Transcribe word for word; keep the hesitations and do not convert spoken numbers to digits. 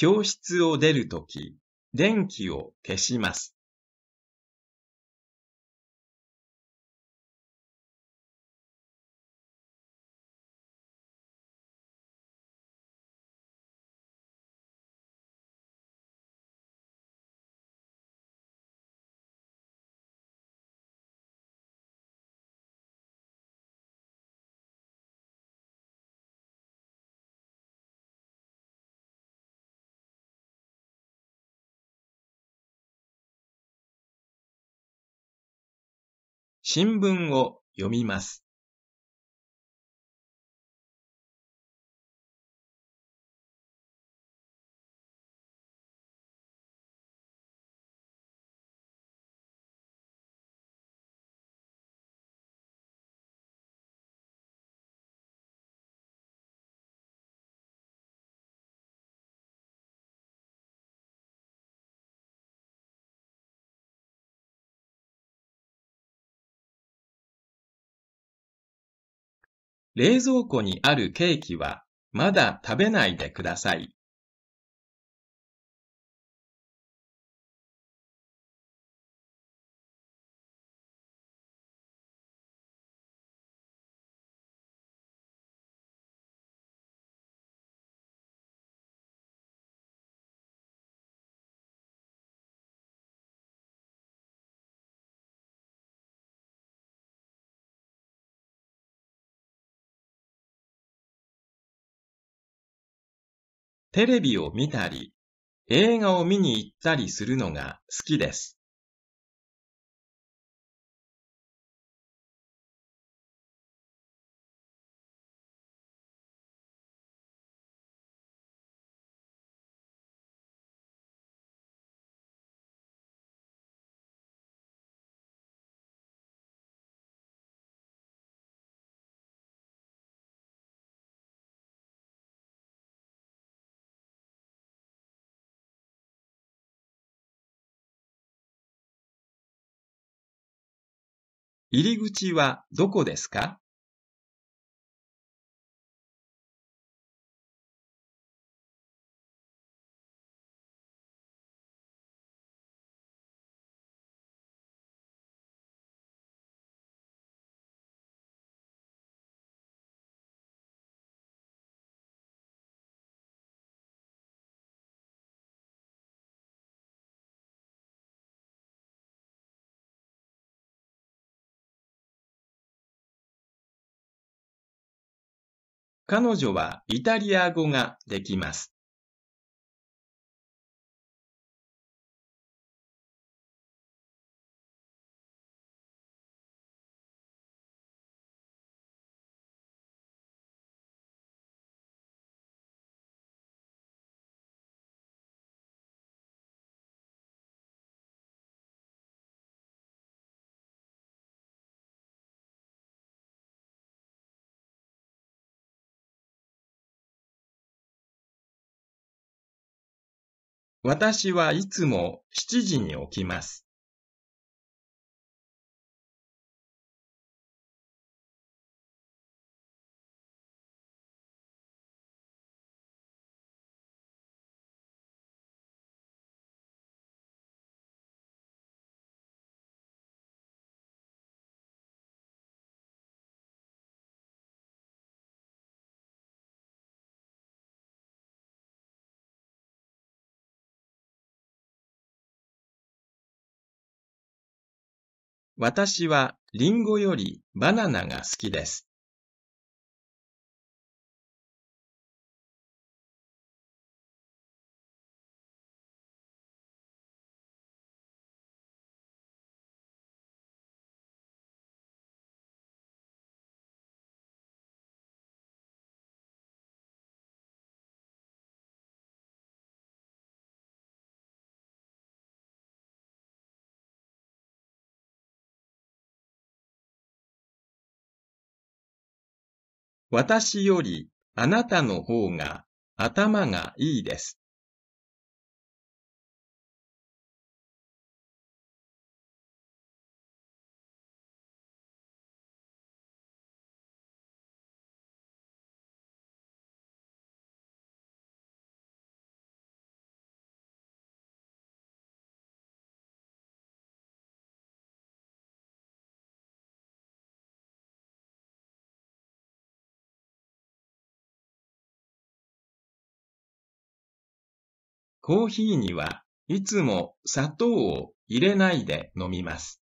教室を出るとき、電気を消します。新聞を読みます。冷蔵庫にあるケーキはまだ食べないでください。テレビを見たり、映画を見に行ったりするのが好きです。入り口はどこですか？彼女はイタリア語ができます。私はいつもしちじに起きます。私はリンゴよりバナナが好きです。私よりあなたの方が頭がいいです。コーヒーにはいつも砂糖を入れないで飲みます。